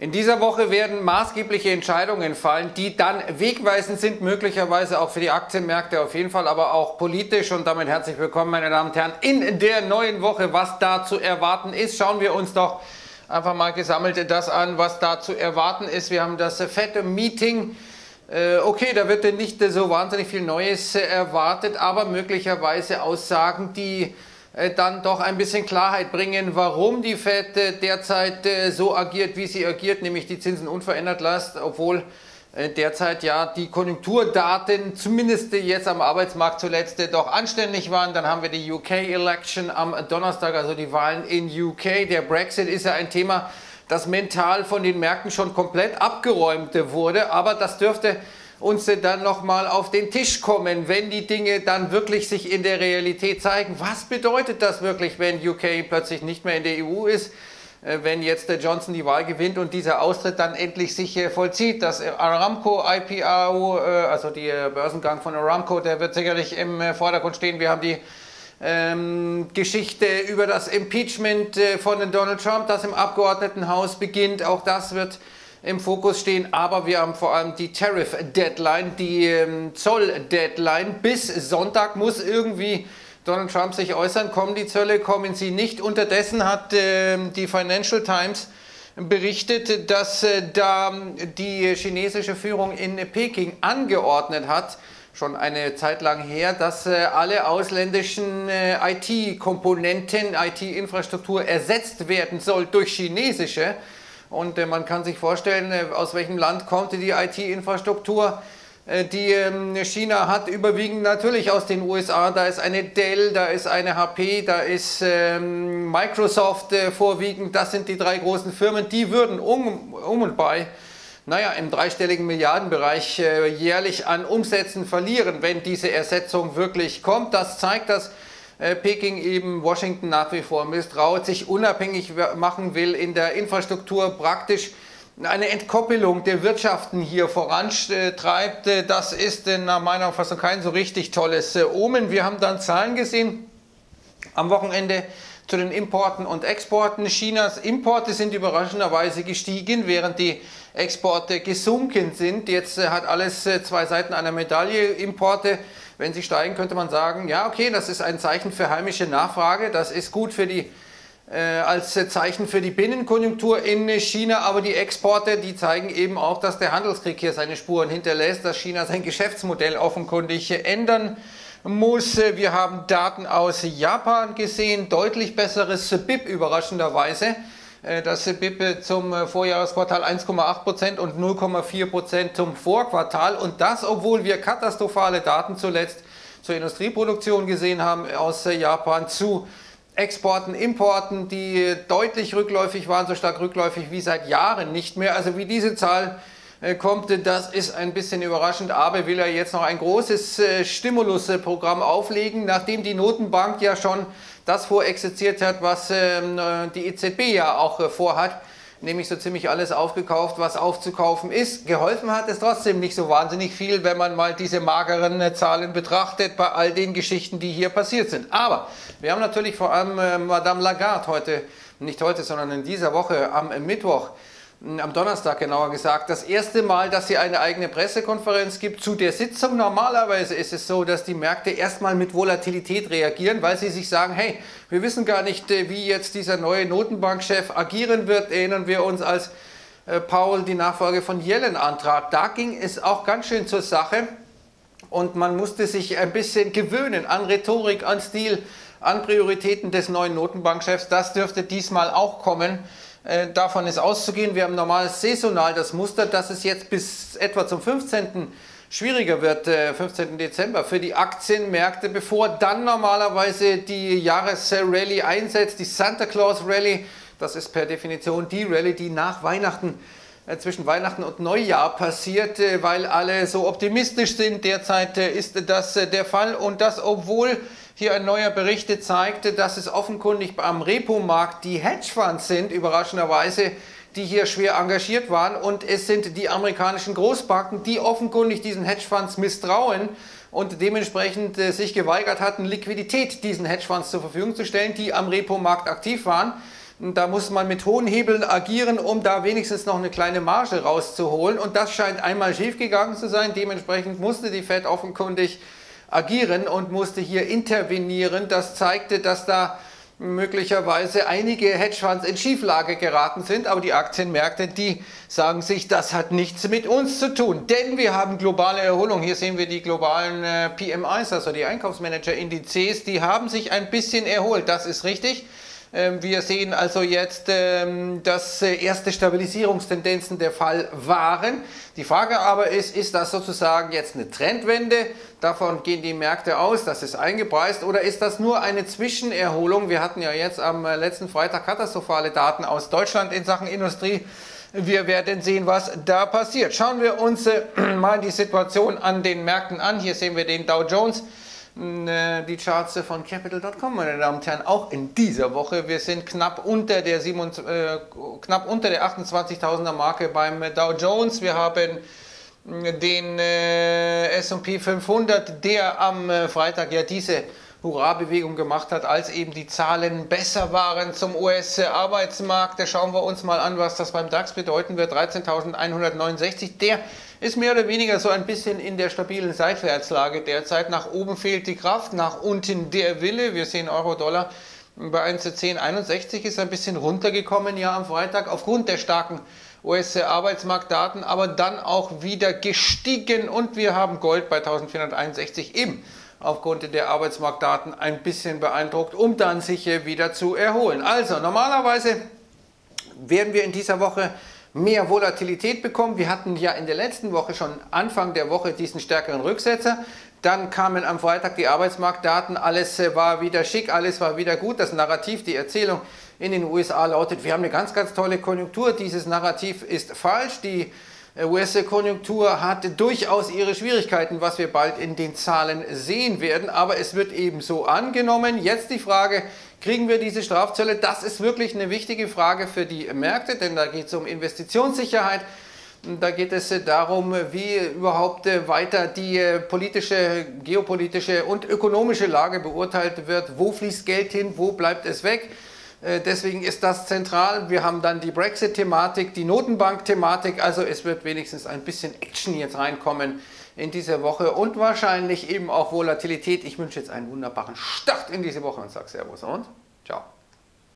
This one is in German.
In dieser Woche werden maßgebliche Entscheidungen fallen, die dann wegweisend sind, möglicherweise auch für die Aktienmärkte auf jeden Fall, aber auch politisch. Und damit herzlich willkommen, meine Damen und Herren, in der neuen Woche. Was da zu erwarten ist, schauen wir uns doch einfach mal gesammelt das an, was da zu erwarten ist. Wir haben das Fed-Meeting. Okay, da wird denn nicht so wahnsinnig viel Neues erwartet, aber möglicherweise Aussagen, die dann doch ein bisschen Klarheit bringen, warum die Fed derzeit so agiert, wie sie agiert, nämlich die Zinsen unverändert lässt, obwohl derzeit ja die Konjunkturdaten zumindest jetzt am Arbeitsmarkt zuletzt doch anständig waren. Dann haben wir die UK-Election am Donnerstag, also die Wahlen in UK. Der Brexit ist ja ein Thema, das mental von den Märkten schon komplett abgeräumt wurde, aber das dürfte uns dann nochmal auf den Tisch kommen, wenn die Dinge dann wirklich sich in der Realität zeigen. Was bedeutet das wirklich, wenn UK plötzlich nicht mehr in der EU ist, wenn jetzt der Johnson die Wahl gewinnt und dieser Austritt dann endlich sich vollzieht? Das Aramco IPO, also der Börsengang von Aramco, der wird sicherlich im Vordergrund stehen. Wir haben die Geschichte über das Impeachment von Donald Trump, das im Abgeordnetenhaus beginnt. Auch das wird im Fokus stehen, aber wir haben vor allem die Tariff-Deadline, die Zoll-Deadline. Bis Sonntag muss irgendwie Donald Trump sich äußern. Kommen die Zölle, kommen sie nicht? Unterdessen hat die Financial Times berichtet, dass da die chinesische Führung in Peking angeordnet hat, schon eine Zeit lang her, dass alle ausländischen IT-Komponenten, IT-Infrastruktur ersetzt werden soll durch chinesische. Und man kann sich vorstellen, aus welchem Land kommt die IT-Infrastruktur, die China hat, überwiegend natürlich aus den USA. Da ist eine Dell, da ist eine HP, da ist Microsoft vorwiegend. Das sind die drei großen Firmen, die würden um und bei, naja, im dreistelligen Milliardenbereich jährlich an Umsätzen verlieren, wenn diese Ersetzung wirklich kommt. Das zeigt, dass Peking eben Washington nach wie vor misstraut, sich unabhängig machen will in der Infrastruktur, praktisch eine Entkoppelung der Wirtschaften hier vorantreibt. Das ist nach meiner Auffassung kein so richtig tolles Omen. Wir haben dann Zahlen gesehen am Wochenende zu den Importen und Exporten. Chinas Importe sind überraschenderweise gestiegen, während die Exporte gesunken sind. Jetzt hat alles zwei Seiten einer Medaille. Importe, wenn sie steigen, könnte man sagen, ja okay, das ist ein Zeichen für heimische Nachfrage, das ist gut für die, als Zeichen für die Binnenkonjunktur in China, aber die Exporte, die zeigen eben auch, dass der Handelskrieg hier seine Spuren hinterlässt, dass China sein Geschäftsmodell offenkundig ändern muss. Wir haben Daten aus Japan gesehen, deutlich besseres BIP überraschenderweise. Das BIP zum Vorjahresquartal 1,8% und 0,4% zum Vorquartal. Und das, obwohl wir katastrophale Daten zuletzt zur Industrieproduktion gesehen haben aus Japan, zu Exporten, Importen, die deutlich rückläufig waren, so stark rückläufig wie seit Jahren nicht mehr. Also wie diese Zahl kommt, das ist ein bisschen überraschend. Abe will ja jetzt noch ein großes Stimulusprogramm auflegen, nachdem die Notenbank ja schon das vorexerziert hat, was die EZB ja auch vorhat, nämlich so ziemlich alles aufgekauft, was aufzukaufen ist. Geholfen hat es trotzdem nicht so wahnsinnig viel, wenn man mal diese mageren Zahlen betrachtet, bei all den Geschichten, die hier passiert sind. Aber wir haben natürlich vor allem Madame Lagarde heute, nicht heute, sondern in dieser Woche am Mittwoch, am Donnerstag genauer gesagt, das erste Mal, dass sie eine eigene Pressekonferenz gibt zu der Sitzung. Normalerweise ist es so, dass die Märkte erstmal mit Volatilität reagieren, weil sie sich sagen, hey, wir wissen gar nicht, wie jetzt dieser neue Notenbankchef agieren wird. Erinnern wir uns, als Paul die Nachfolge von Yellen antrat. Da ging es auch ganz schön zur Sache und man musste sich ein bisschen gewöhnen an Rhetorik, an Stil, an Prioritäten des neuen Notenbankchefs. Das dürfte diesmal auch kommen. Davon ist auszugehen. Wir haben normal saisonal das Muster, dass es jetzt bis etwa zum 15. schwieriger wird, 15. Dezember für die Aktienmärkte, bevor dann normalerweise die Jahresrally einsetzt, die Santa Claus Rally. Das ist per Definition die Rally, die nach Weihnachten, zwischen Weihnachten und Neujahr passiert, weil alle so optimistisch sind. Derzeit ist das der Fall und das, obwohl hier ein neuer Bericht zeigte, dass es offenkundig am Repo-Markt die Hedgefonds sind, überraschenderweise, die hier schwer engagiert waren. Und es sind die amerikanischen Großbanken, die offenkundig diesen Hedgefonds misstrauen und dementsprechend sich geweigert hatten, Liquidität diesen Hedgefonds zur Verfügung zu stellen, die am Repo-Markt aktiv waren. Da muss man mit hohen Hebeln agieren, um da wenigstens noch eine kleine Marge rauszuholen. Und das scheint einmal schiefgegangen zu sein. Dementsprechend musste die Fed offenkundig agieren und musste hier intervenieren. Das zeigte, dass da möglicherweise einige Hedgefonds in Schieflage geraten sind, aber die Aktienmärkte, die sagen sich, das hat nichts mit uns zu tun, denn wir haben globale Erholung. Hier sehen wir die globalen PMIs, also die Einkaufsmanager-Indizes, die haben sich ein bisschen erholt, das ist richtig. Wir sehen also jetzt, dass erste Stabilisierungstendenzen der Fall waren. Die Frage aber ist, ist das sozusagen jetzt eine Trendwende? Davon gehen die Märkte aus, das ist eingepreist, oder ist das nur eine Zwischenerholung? Wir hatten ja jetzt am letzten Freitag katastrophale Daten aus Deutschland in Sachen Industrie. Wir werden sehen, was da passiert. Schauen wir uns mal die Situation an den Märkten an. Hier sehen wir den Dow Jones. Die Charts von Capital.com, meine Damen und Herren, auch in dieser Woche. Wir sind knapp unter der 28.000er Marke beim Dow Jones. Wir haben den S&P 500, der am Freitag ja diese Hurra-Bewegung gemacht hat, als eben die Zahlen besser waren zum US-Arbeitsmarkt. Da schauen wir uns mal an, was das beim DAX bedeuten wird. 13.169, der ist mehr oder weniger so ein bisschen in der stabilen Seitwärtslage derzeit. Nach oben fehlt die Kraft, nach unten der Wille. Wir sehen Euro-Dollar bei 1,1061, ist ein bisschen runtergekommen ja am Freitag aufgrund der starken US-Arbeitsmarktdaten, aber dann auch wieder gestiegen. Und wir haben Gold bei 1461 eben aufgrund der Arbeitsmarktdaten ein bisschen beeindruckt, um dann sich wieder zu erholen. Also normalerweise werden wir in dieser Woche mehr Volatilität bekommen. Wir hatten ja in der letzten Woche schon Anfang der Woche diesen stärkeren Rücksetzer. Dann kamen am Freitag die Arbeitsmarktdaten, alles war wieder schick, alles war wieder gut. Das Narrativ, die Erzählung in den USA lautet, wir haben eine ganz, ganz tolle Konjunktur. Dieses Narrativ ist falsch. Die US-Konjunktur hat durchaus ihre Schwierigkeiten, was wir bald in den Zahlen sehen werden, aber es wird eben so angenommen. Jetzt die Frage, kriegen wir diese Strafzölle? Das ist wirklich eine wichtige Frage für die Märkte, denn da geht es um Investitionssicherheit. Da geht es darum, wie überhaupt weiter die politische, geopolitische und ökonomische Lage beurteilt wird. Wo fließt Geld hin, wo bleibt es weg? Deswegen ist das zentral. Wir haben dann die Brexit-Thematik, die Notenbank-Thematik. Also es wird wenigstens ein bisschen Action jetzt reinkommen in dieser Woche und wahrscheinlich eben auch Volatilität. Ich wünsche jetzt einen wunderbaren Start in diese Woche und sage Servus und ciao.